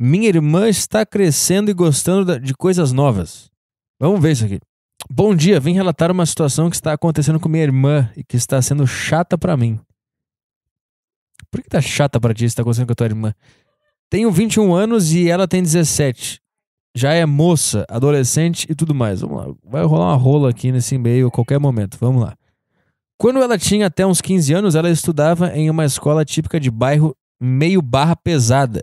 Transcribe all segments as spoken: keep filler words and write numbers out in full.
Minha irmã está crescendo e gostando de coisas novas. Vamos ver isso aqui. Bom dia, vim relatar uma situação que está acontecendo com minha irmã e que está sendo chata pra mim. Por que tá chata pra ti se tá acontecendo com a tua irmã? Tenho vinte e um anos e ela tem dezessete. Já é moça, adolescente e tudo mais. Vamos lá, vai rolar uma rola aqui nesse e-mail a qualquer momento, vamos lá. Quando ela tinha até uns quinze anos, ela estudava em uma escola típica de bairro meio barra pesada.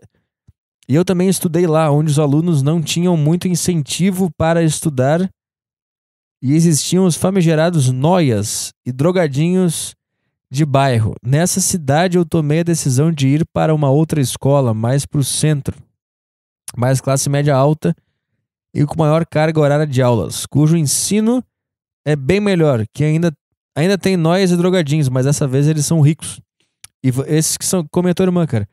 E eu também estudei lá, onde os alunos não tinham muito incentivo para estudar e existiam os famigerados noias e drogadinhos de bairro. Nessa cidade eu tomei a decisão de ir para uma outra escola, mais para o centro, mais classe média alta e com maior carga horária de aulas, cujo ensino é bem melhor, que ainda, ainda tem noias e drogadinhos, mas dessa vez eles são ricos. E esses que são, como a tua irmã, cara.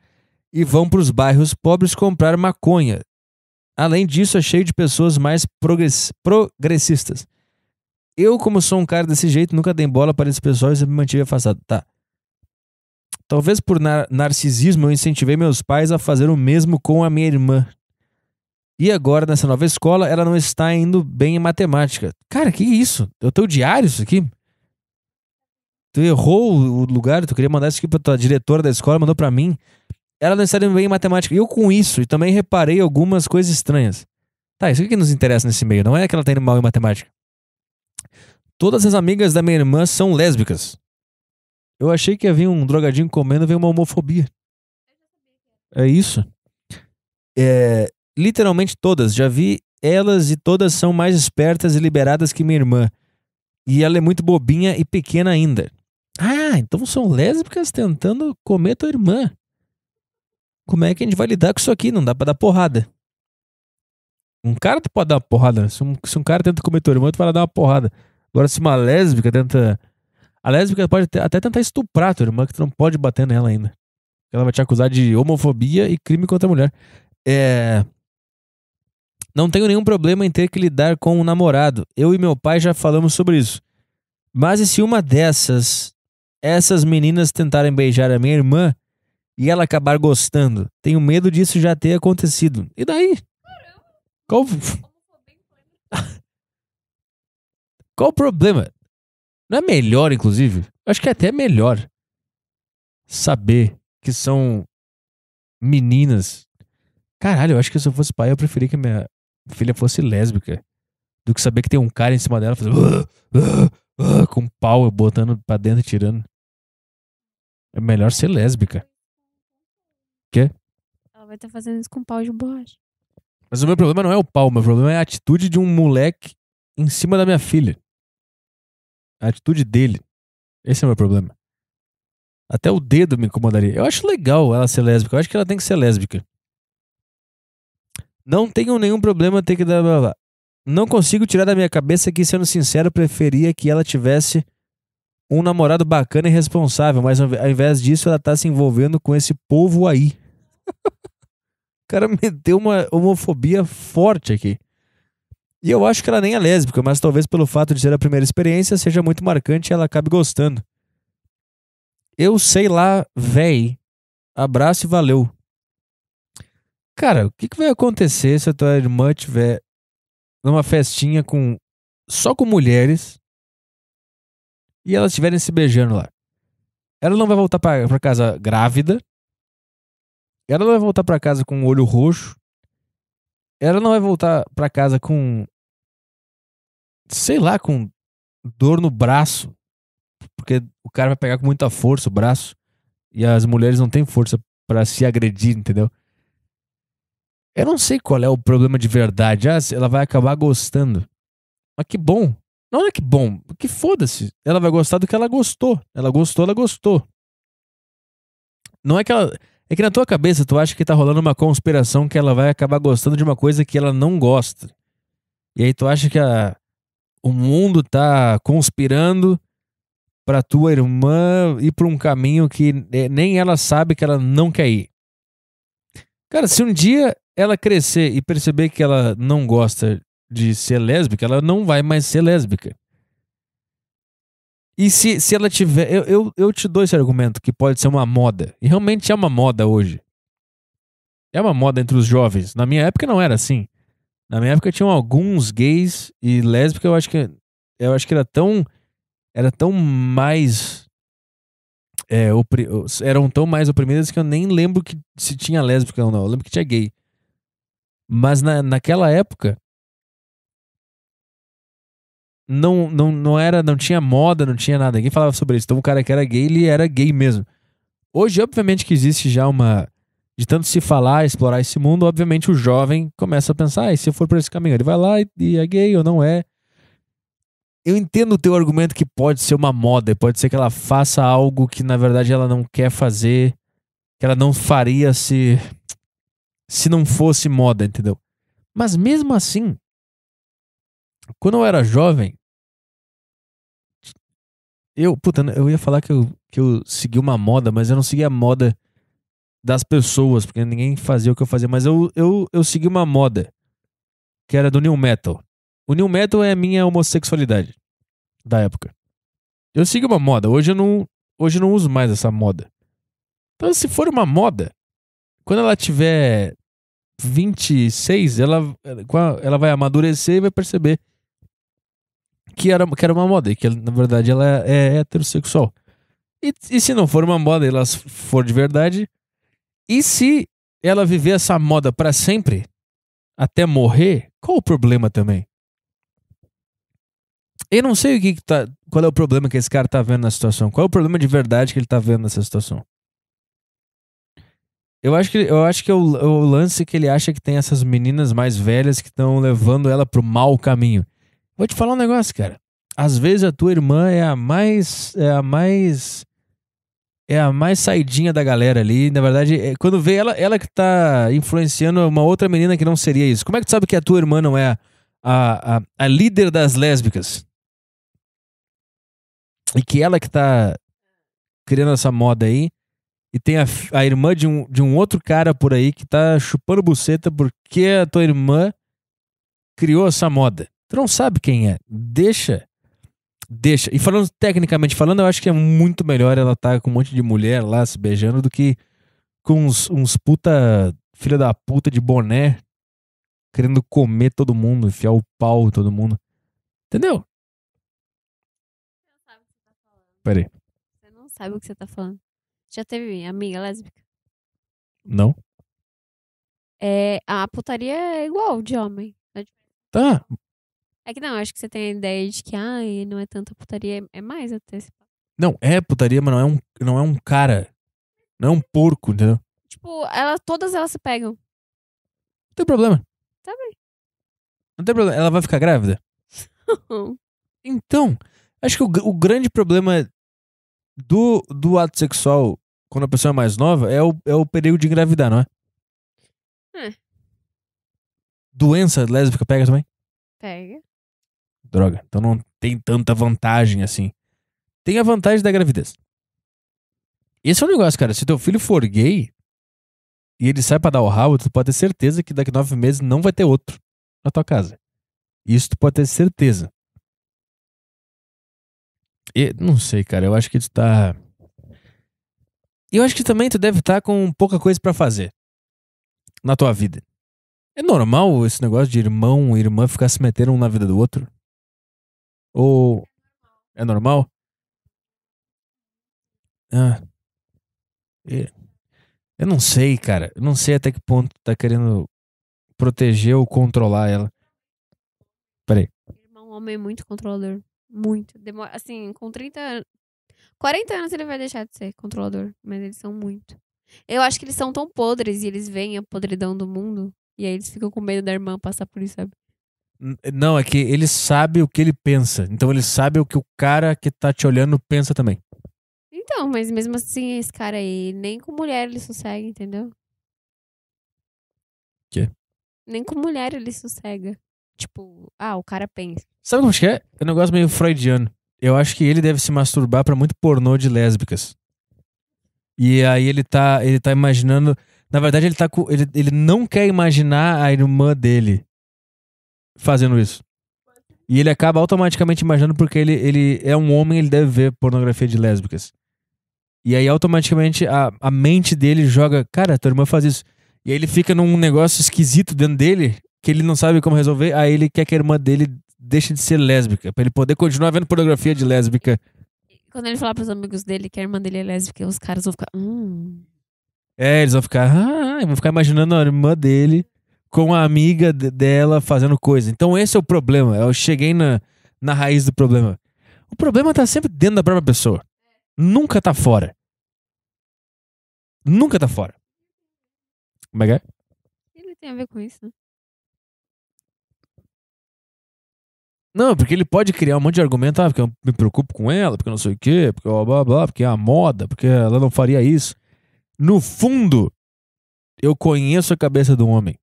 E vão para os bairros pobres comprar maconha. Além disso, é cheio de pessoas mais progress- progressistas. Eu, como sou um cara desse jeito, nunca dei bola para esse pessoal e sempre me mantive afastado. Tá. Talvez por nar- narcisismo eu incentivei meus pais a fazer o mesmo com a minha irmã. E agora, nessa nova escola, ela não está indo bem em matemática. Cara, que isso? É o teu diário isso aqui? Tu errou o lugar, tu queria mandar isso aqui pra tua diretora da escola, mandou pra mim. Ela não está indo bem em matemática. E eu com isso, e também reparei algumas coisas estranhas. Tá, isso que nos interessa nesse meio. Não é que ela está indo mal em matemática. Todas as amigas da minha irmã são lésbicas. Eu achei que havia um drogadinho comendo, veio uma homofobia. É isso. É, literalmente todas. Já vi elas e todas são mais espertas e liberadas que minha irmã. E ela é muito bobinha e pequena ainda. Ah, então são lésbicas tentando comer tua irmã. Como é que a gente vai lidar com isso aqui? Não dá pra dar porrada. Um cara tu pode dar uma porrada. Se um, se um cara tenta comer tua irmã, tu vai lá dar uma porrada. Agora, se uma lésbica tenta... A lésbica pode até tentar estuprar tua irmã, que tu não pode bater nela ainda. Ela vai te acusar de homofobia e crime contra a mulher. É... Não tenho nenhum problema em ter que lidar com um namorado. Eu e meu pai já falamos sobre isso. Mas e se uma dessas... Essas meninas tentarem beijar a minha irmã... E ela acabar gostando. Tenho medo disso já ter acontecido. E daí? Qual... Qual o problema? Não é melhor, inclusive? Acho que é até melhor saber que são meninas. Caralho, eu acho que se eu fosse pai, eu preferia que minha filha fosse lésbica do que saber que tem um cara em cima dela fazendo uh, uh, uh, com um pau, botando pra dentro e tirando. É melhor ser lésbica. Quê? Ela vai estar tá fazendo isso com pau de borracha. Mas o meu problema não é o pau, meu problema é a atitude de um moleque em cima da minha filha. A atitude dele. Esse é o meu problema. Até o dedo me incomodaria. Eu acho legal ela ser lésbica. Eu acho que ela tem que ser lésbica. Não tenho nenhum problema ter que dar... Blá, blá. Não consigo tirar da minha cabeça que, sendo sincero, preferia que ela tivesse... um namorado bacana e responsável, mas ao invés disso ela tá se envolvendo com esse povo aí. O cara meteu uma homofobia forte aqui. E eu acho que ela nem é lésbica, mas talvez pelo fato de ser a primeira experiência seja muito marcante e ela acabe gostando. Eu sei lá, véi. Abraço e valeu. Cara, o que, que vai acontecer se a tua irmã tiver numa festinha com só com mulheres... e elas estiverem se beijando lá? Ela não vai voltar pra, pra casa grávida. Ela não vai voltar pra casa com o olho roxo. Ela não vai voltar pra casa com... sei lá, com dor no braço. Porque o cara vai pegar com muita força o braço. E as mulheres não têm força pra se agredir, entendeu? Eu não sei qual é o problema de verdade. Ah, ela vai acabar gostando. Mas que bom. Não é que bom, que foda-se. Ela vai gostar do que ela gostou. Ela gostou, ela gostou. Não é que ela... É que na tua cabeça tu acha que tá rolando uma conspiração que ela vai acabar gostando de uma coisa que ela não gosta. E aí tu acha que a... o mundo tá conspirando pra tua irmã ir pra um caminho que nem ela sabe que ela não quer ir. Cara, se um dia ela crescer e perceber que ela não gosta... de ser lésbica, ela não vai mais ser lésbica. E se, se ela tiver... Eu, eu, eu te dou esse argumento que pode ser uma moda. E realmente é uma moda hoje. é uma moda entre os jovens. Na minha época não era assim. Na minha época tinham alguns gays e lésbicas, eu acho que eu acho que era tão era tão mais é, opri, eram tão mais oprimidas que eu nem lembro que se tinha lésbica ou não. Eu lembro que tinha gay. Mas na, naquela época não, não, não era, não tinha moda, não tinha nada. Ninguém falava sobre isso. Então o cara que era gay, ele era gay mesmo. Hoje, obviamente, que existe já uma... De tanto se falar, explorar esse mundo, obviamente o jovem começa a pensar, ah, e se eu for por esse caminho, ele vai lá e, e é gay ou não é. Eu entendo o teu argumento que pode ser uma moda, pode ser que ela faça algo que na verdade ela não quer fazer, que ela não faria se, se não fosse moda, entendeu? Mas mesmo assim, quando eu era jovem, eu, puta, eu ia falar que eu, que eu segui uma moda, mas eu não segui a moda das pessoas, porque ninguém fazia o que eu fazia, mas eu, eu, eu segui uma moda que era do New Metal. O New Metal é a minha homossexualidade da época. Eu segui uma moda, hoje eu não, hoje eu não uso mais essa moda. Então, se for uma moda, quando ela tiver vinte e seis, ela, ela vai amadurecer e vai perceber que era, que era uma moda e que na verdade ela é heterossexual. E, e se não for uma moda e ela for de verdade, e se ela viver essa moda pra sempre, até morrer, qual o problema também? Eu não sei o que que tá, qual é o problema que esse cara tá vendo na situação. Qual é o problema de verdade que ele tá vendo nessa situação? Eu acho que, eu acho que é o, é o lance que ele acha que tem essas meninas mais velhas que estão levando ela pro mau caminho. Vou te falar um negócio, cara. Às vezes a tua irmã é a mais... É a mais... É a mais saidinha da galera ali. Na verdade, é, quando vê ela, ela que tá influenciando uma outra menina que não seria isso. Como é que tu sabe que a tua irmã não é a, a, a, a líder das lésbicas? E que ela que tá criando essa moda aí. E tem a, a irmã de um, de um outro cara por aí que tá chupando buceta porque a tua irmã criou essa moda. Tu não sabe quem é. Deixa... Deixa. E falando, tecnicamente falando, eu acho que é muito melhor ela tá com um monte de mulher lá se beijando do que com uns, uns puta filha da puta de boné querendo comer todo mundo, enfiar o pau em todo mundo. Entendeu? Você não sabe o que você tá falando. Peraí. Você não sabe o que você tá falando. Já teve amiga lésbica? Não. É, a putaria é igual de homem. Tá. É que não, acho que você tem a ideia de que, ah, não é tanta putaria, é mais até esse papo. Não, é putaria, mas não é um, não é um cara. Não é um porco, entendeu? Tipo, ela, todas elas se pegam. Não tem problema. Tá bem. Não tem problema. Ela vai ficar grávida? Então, acho que o, o grande problema do, do ato sexual quando a pessoa é mais nova é o, é o perigo de engravidar, não é? É. Doença lésbica pega também? Pega. Droga, então não tem tanta vantagem assim. Tem a vantagem da gravidez. Esse é o negócio, cara. Se teu filho for gay e ele sai pra dar o rabo, tu pode ter certeza que daqui a nove meses não vai ter outro na tua casa. Isso tu pode ter certeza. E, não sei, cara. Eu acho que tu tá... Eu acho que também tu deve estar com pouca coisa pra fazer na tua vida. É normal esse negócio de irmão e irmã ficar se metendo um na vida do outro? Ou... É normal? Ah. Eu não sei, cara. Eu não sei até que ponto tá querendo proteger ou controlar ela. Peraí. Irmão homem é muito controlador. Muito. Demora, assim, com trinta anos... quarenta anos ele vai deixar de ser controlador. Mas eles são muito. Eu acho que eles são tão podres e eles veem a podridão do mundo. E aí eles ficam com medo da irmã passar por isso, sabe? Não, é que ele sabe o que ele pensa. Então ele sabe o que o cara que tá te olhando pensa também. Então, mas mesmo assim, esse cara aí, nem com mulher ele sossega, entendeu? Quê? Nem com mulher ele sossega. Tipo, ah, o cara pensa. Sabe como que é? É um negócio meio freudiano. Eu acho que ele deve se masturbar pra muito pornô de lésbicas. E aí ele tá, ele tá imaginando... Na verdade, ele, tá com, ele, ele não quer imaginar a irmã dele fazendo isso. E ele acaba automaticamente imaginando porque ele, ele é um homem, ele deve ver pornografia de lésbicas. E aí, automaticamente, a, a mente dele joga... Cara, tua irmã faz isso. E aí ele fica num negócio esquisito dentro dele, que ele não sabe como resolver. Aí ele quer que a irmã dele deixe de ser lésbica, pra ele poder continuar vendo pornografia de lésbica. Quando ele falar pros amigos dele que a irmã dele é lésbica, os caras vão ficar... Hum. É, eles vão ficar... Ah, vão ficar imaginando a irmã dele com a amiga de, dela fazendo coisa. Então esse é o problema. Eu cheguei na, na raiz do problema. O problema tá sempre dentro da própria pessoa. Nunca tá fora. Nunca tá fora. Como é que é? Ele tem a ver com isso, né? Não, porque ele pode criar um monte de argumento. Ah, porque eu me preocupo com ela, porque eu não sei o quê, porque blá blá blá, porque é a moda, porque ela não faria isso. No fundo, eu conheço a cabeça do homem.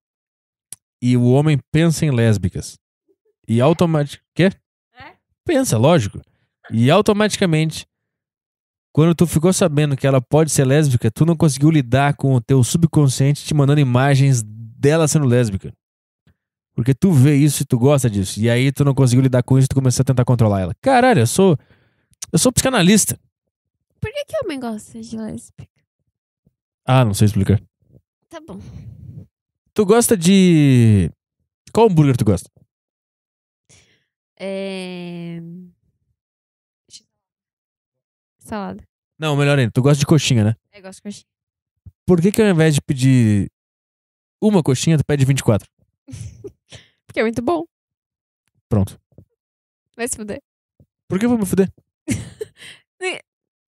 E o homem pensa em lésbicas. E automaticamente... Quê? É? Pensa, lógico. E automaticamente, quando tu ficou sabendo que ela pode ser lésbica, tu não conseguiu lidar com o teu subconsciente te mandando imagens dela sendo lésbica. Porque tu vê isso e tu gosta disso. E aí tu não conseguiu lidar com isso e tu começou a tentar controlar ela. Caralho, eu sou... Eu sou psicanalista. Por que que o homem gosta de lésbica? Ah, não sei explicar. Tá bom. Tu gosta de... Qual hambúrguer tu gosta? É... Salada. Não, melhor ainda. Tu gosta de coxinha, né? Eu gosto de coxinha. Por que que ao invés de pedir uma coxinha, tu pede vinte e quatro? Porque é muito bom. Pronto. Vai se fuder. Por que eu vou me fuder?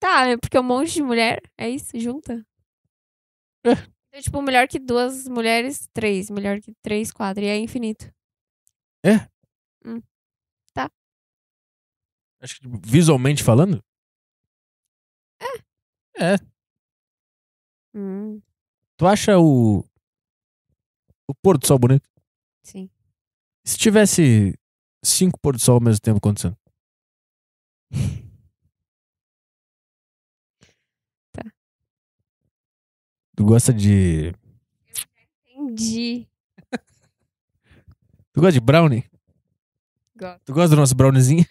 Tá, é porque um monte de mulher, é isso, junta. É. É tipo, melhor que duas mulheres, três. Melhor que três, quatro. E é infinito. É? Hum. Tá. Acho que visualmente falando? É. É. Hum. Tu acha o... O pôr do sol bonito? Sim. Se tivesse cinco pôr do sol ao mesmo tempo acontecendo. Tá. Tu gosta de... Eu entendi. Tu gosta de brownie? Gosto. Tu gosta do nosso browniezinho?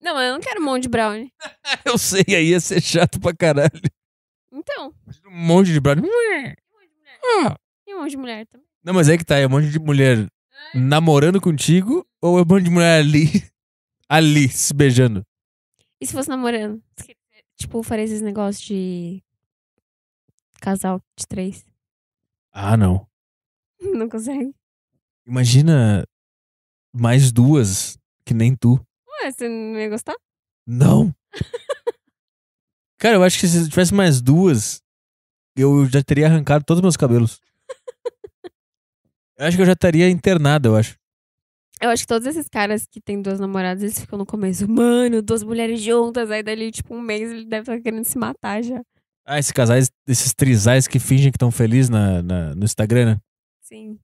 Não, eu não quero um monte de brownie. Eu sei, aí ia ser chato pra caralho. Então. Um monte de brownie. Ah. E um monte de mulher também. Não, mas é que tá, é um monte de mulher... Namorando contigo ou é um monte de mulher ali? Ali, se beijando. E se fosse namorando? Tipo, faria esses negócios de casal de três. Ah, não. Não consegue. Imagina mais duas que nem tu. Ué, você não ia gostar? Não. Cara, eu acho que se tivesse mais duas, eu já teria arrancado todos os meus cabelos. Eu acho que eu já estaria internado, eu acho. Eu acho que todos esses caras que têm duas namoradas, eles ficam no começo. Mano, duas mulheres juntas. Aí dali, tipo, um mês ele deve estar querendo se matar já. Ah, esses casais, esses trisais que fingem que estão felizes na, na, no Instagram, né? Sim.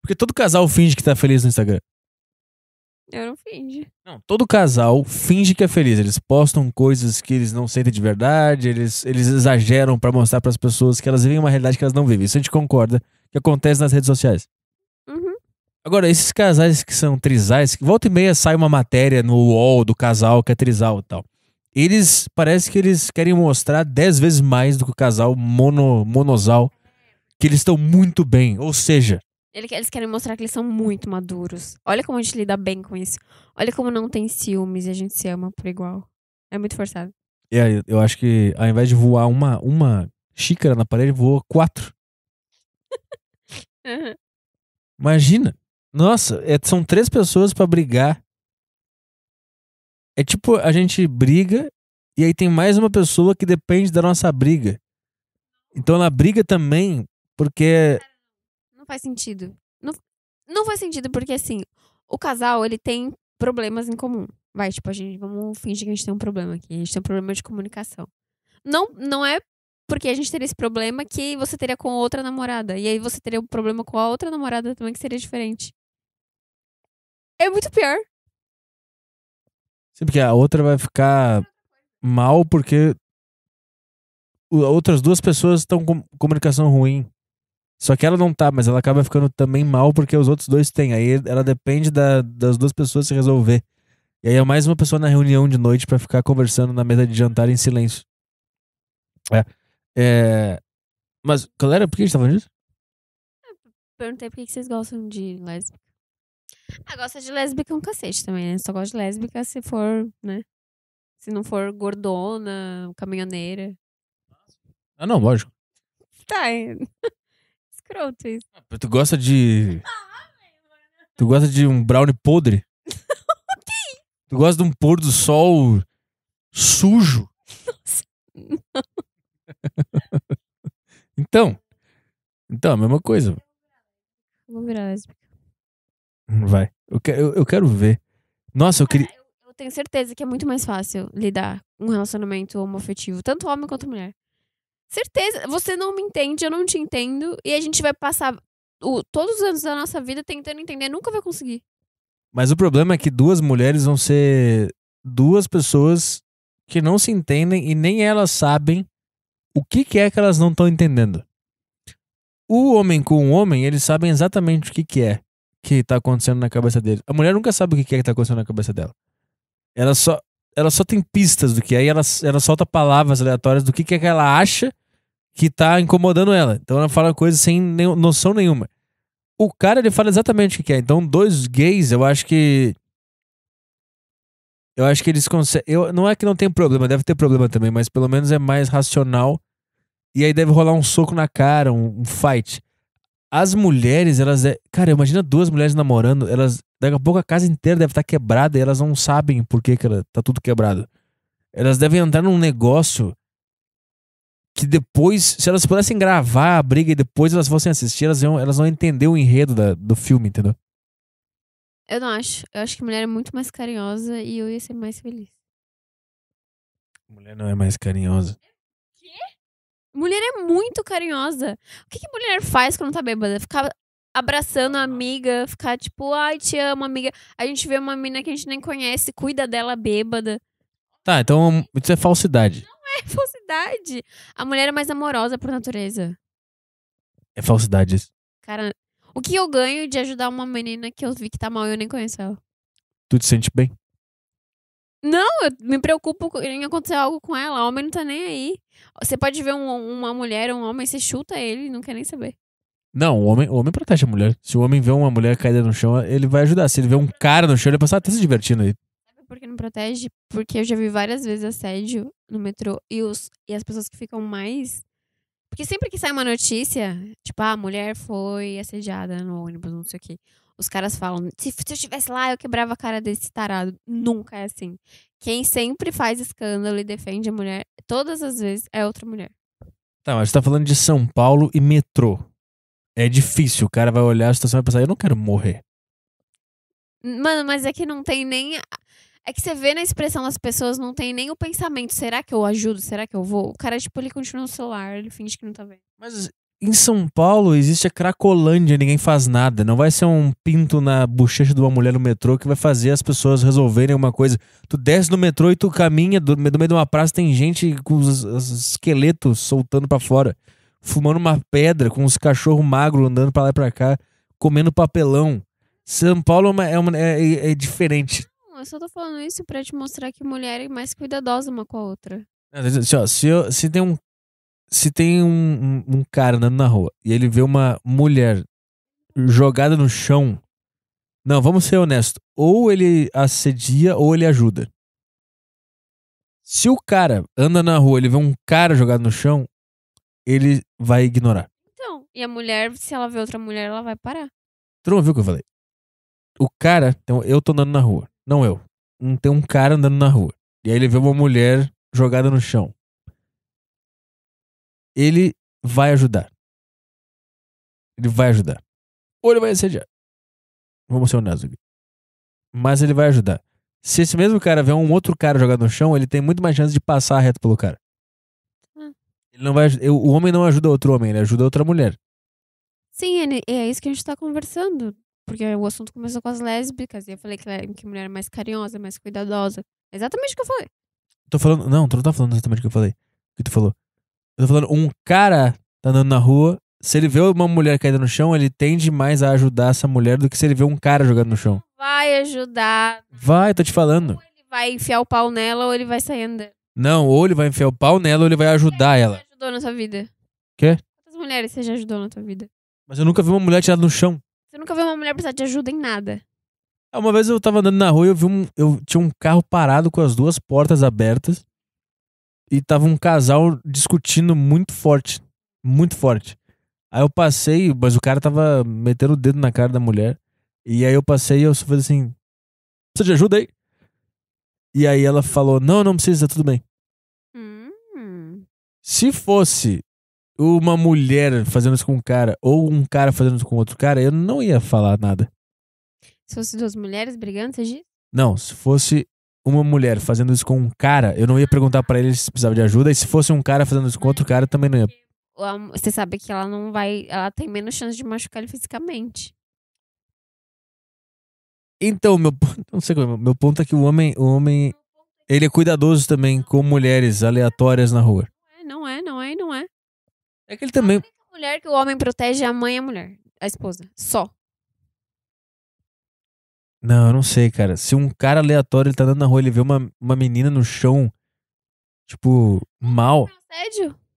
Porque todo casal finge que tá feliz no Instagram. Eu não finge. Não, todo casal finge que é feliz. Eles postam coisas que eles não sentem de verdade. Eles, eles exageram pra mostrar pras pessoas que elas vivem uma realidade que elas não vivem. Isso a gente concorda que acontece nas redes sociais. Uhum. Agora, esses casais que são trisais, volta e meia sai uma matéria no U O L do casal que é trisal e tal. Eles, parece que eles querem mostrar dez vezes mais do que o casal mono, monosal, que eles estão muito bem, ou seja... Eles querem mostrar que eles são muito maduros. Olha como a gente lida bem com isso. Olha como não tem ciúmes e a gente se ama por igual. É muito forçado. É, eu acho que ao invés de voar uma, uma xícara na parede, voa quatro. Uhum. Imagina. Nossa, é, são três pessoas pra brigar. É tipo, a gente briga e aí tem mais uma pessoa que depende da nossa briga. Então ela briga também porque... Não faz sentido. Não, não faz sentido porque, assim, o casal, ele tem problemas em comum. Vai, tipo, a gente, vamos fingir que a gente tem um problema aqui. A gente tem um problema de comunicação. Não, não é... Porque a gente teria esse problema que você teria com outra namorada. E aí você teria um problema com a outra namorada também que seria diferente. É muito pior. Sim, porque a outra vai ficar mal porque outras duas pessoas estão com comunicação ruim. Só que ela não tá, mas ela acaba ficando também mal porque os outros dois têm. Aí ela depende da, das duas pessoas se resolver. E aí é mais uma pessoa na reunião de noite pra ficar conversando na mesa de jantar em silêncio. É. É... Mas, galera, por que a gente tá falando disso? perguntei por que vocês gostam de lésbica. Ah, gosta de lésbica é um cacete também, né? Só gosto de lésbica se for, né? Se não for gordona, caminhoneira. Ah, não, lógico. Tá, é... escroto isso. Ah, tu gosta de... Ah, tu gosta de um brownie podre? Okay. Tu gosta de um pôr do sol sujo? Nossa, não. Então, então, a mesma coisa. Vou virar lésbica. Vai. Eu quero, eu, eu quero ver. Nossa, eu queria... Ah, eu, eu tenho certeza que é muito mais fácil lidar com um relacionamento homoafetivo, tanto homem quanto mulher. Certeza. Você não me entende, eu não te entendo. E a gente vai passar o, todos os anos da nossa vida tentando entender. Nunca vai conseguir. Mas o problema é que duas mulheres vão ser duas pessoas que não se entendem e nem elas sabem o que, que é que elas não estão entendendo. O homem com o homem, eles sabem exatamente o que, que é que tá acontecendo na cabeça dele. A mulher nunca sabe o que é que tá acontecendo na cabeça dela. Ela só, ela só tem pistas do que é, e ela, ela solta palavras aleatórias do que é que ela acha que tá incomodando ela. Então ela fala coisas sem nenhum, noção nenhuma. O cara, ele fala exatamente o que é. Então, dois gays, eu acho que... Eu acho que eles conseguem... Eu, não é que não tem problema, deve ter problema também, mas pelo menos é mais racional. E aí deve rolar um soco na cara, um, um fight. As mulheres, elas... É... Cara, imagina duas mulheres namorando, elas... Daqui a pouco a casa inteira deve estar quebrada e elas não sabem por que, que ela... tá tudo quebrado. Elas devem entrar num negócio que depois, se elas pudessem gravar a briga e depois elas fossem assistir, elas, iam, elas vão entender o enredo da, do filme, entendeu? Eu não acho. Eu acho que mulher é muito mais carinhosa e eu ia ser mais feliz. Mulher não é mais carinhosa. Mulher é muito carinhosa. O que, que mulher faz quando tá bêbada? Ficar abraçando a amiga, ficar tipo, ai, te amo, amiga. A gente vê uma menina que a gente nem conhece, cuida dela bêbada. Tá, então isso é falsidade. Não é falsidade. A mulher é mais amorosa por natureza. É falsidade isso. Cara, o que eu ganho de ajudar uma menina que eu vi que tá mal e eu nem conheço ela? Tu te sente bem? Não, eu me preocupo em acontecer algo com ela. O homem não tá nem aí. Você pode ver um, uma mulher, um homem, você chuta ele e não quer nem saber. Não, o homem, o homem protege a mulher. Se o homem vê uma mulher caída no chão, ele vai ajudar. Se ele vê um cara no chão, ele vai passar até se divertindo aí. Sabe por que não protege? Porque eu já vi várias vezes assédio no metrô e, os, e as pessoas que ficam mais... Porque sempre que sai uma notícia, tipo, ah, a mulher foi assediada no ônibus, não sei o quê. Os caras falam, se, se eu estivesse lá, eu quebrava a cara desse tarado. Nunca é assim. Quem sempre faz escândalo e defende a mulher, todas as vezes, é outra mulher. Tá, mas você tá falando de São Paulo e metrô. É difícil, o cara vai olhar a situação e vai pensar, eu não quero morrer. Mano, mas é que não tem nem... É que você vê na expressão das pessoas, não tem nem o pensamento, será que eu ajudo, será que eu vou? O cara, tipo, ele continua no celular, ele finge que não tá vendo. Mas... Em São Paulo existe a Cracolândia, ninguém faz nada. Não vai ser um pinto na bochecha de uma mulher no metrô que vai fazer as pessoas resolverem alguma coisa. Tu desce no metrô e tu caminha, do, do meio de uma praça tem gente com os, os esqueletos soltando pra fora, fumando uma pedra, com os cachorros magros andando pra lá e pra cá, comendo papelão. São Paulo é, uma, é, uma, é, é diferente. Não, eu só tô falando isso pra te mostrar que mulher é mais cuidadosa uma com a outra. Se, ó, se, eu, se tem um Se tem um, um, um cara andando na rua e ele vê uma mulher jogada no chão, não, vamos ser honestos, ou ele assedia ou ele ajuda. Se o cara anda na rua e ele vê um cara jogado no chão, ele vai ignorar. Então, e a mulher, se ela vê outra mulher, ela vai parar. Tu não ouviu o que eu falei? O cara, então, eu tô andando na rua, não eu. Tem um cara andando na rua e aí ele vê uma mulher jogada no chão. Ele vai ajudar. Ele vai ajudar. Ou ele vai assediar. Vamos ser honestos aqui. Mas ele vai ajudar. Se esse mesmo cara vê um outro cara jogado no chão, ele tem muito mais chance de passar reto pelo cara. Hum. Ele não vai, o homem não ajuda outro homem, ele ajuda outra mulher. Sim, é isso que a gente tá conversando. Porque o assunto começou com as lésbicas. E eu falei que mulher é mais carinhosa, mais cuidadosa. É exatamente o que eu falei. Tô falando... Não, tu não tá falando exatamente o que eu falei. O que tu falou? Eu tô falando, um cara tá andando na rua, se ele vê uma mulher caída no chão, ele tende mais a ajudar essa mulher do que se ele vê um cara jogado no chão. Vai ajudar. Vai, tô te falando. Ou ele vai enfiar o pau nela ou ele vai sair andando. Não, ou ele vai enfiar o pau nela ou ele vai ajudar ela. Quem você já ajudou na sua vida? Quê? Quantas mulheres você já ajudou na sua vida? Mas eu nunca vi uma mulher atirada no chão. Você nunca viu uma mulher precisar de ajuda em nada? Uma vez eu tava andando na rua e eu vi um... Eu tinha um carro parado com as duas portas abertas. E tava um casal discutindo muito forte. Muito forte. Aí eu passei, mas o cara tava metendo o dedo na cara da mulher. E aí eu passei e eu só falei assim... Precisa de ajuda aí? E aí ela falou... Não, não precisa, tudo bem. Hum. Se fosse... uma mulher fazendo isso com um cara ou um cara fazendo isso com outro cara, eu não ia falar nada. Se fosse duas mulheres brigando, você diz? Não, se fosse uma mulher fazendo isso com um cara, eu não ia perguntar pra ele se precisava de ajuda. E se fosse um cara fazendo isso com outro cara, também não ia. Você sabe que ela não vai... Ela tem menos chance de machucar ele fisicamente. Então, meu ponto... Não sei como é. Meu ponto é que o homem... O homem... Ele é cuidadoso também com mulheres aleatórias na rua. Não é, não é, não é. É que ele também... A única mulher que o homem protege é a mãe e a mulher. A esposa. Só. Não, eu não sei, cara. Se um cara aleatório, ele tá andando na rua, ele vê uma, uma menina no chão, tipo, mal... É um assédio?